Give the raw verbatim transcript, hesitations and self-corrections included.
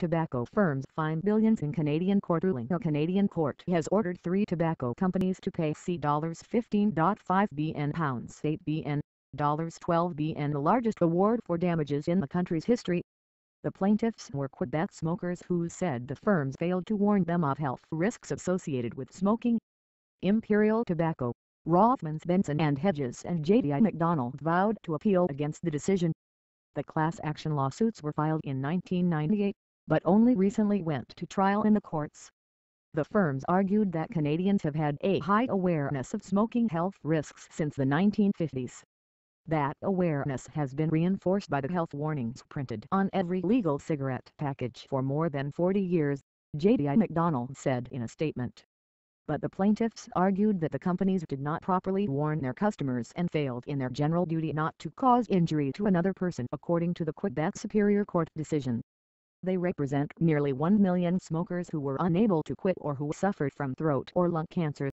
Tobacco firms fine billions in Canadian court ruling. A Canadian court has ordered three tobacco companies to pay C fifteen point five billion pounds eight billion, twelve billion, the largest award for damages in the country's history. The plaintiffs were Quebec smokers who said the firms failed to warn them of health risks associated with smoking. Imperial Tobacco, Rothmans Benson and Hedges and J T I-MacDonald vowed to appeal against the decision. The class action lawsuits were filed in nineteen ninety-eight, but only recently went to trial in the courts. The firms argued that Canadians have had a high awareness of smoking health risks since the nineteen fifties. That awareness has been reinforced by the health warnings printed on every legal cigarette package for more than forty years, J T I-MacDonald said in a statement. But the plaintiffs argued that the companies did not properly warn their customers and failed in their general duty not to cause injury to another person according to the Quebec Superior Court decision. They represent nearly one million smokers who were unable to quit or who suffered from throat or lung cancer.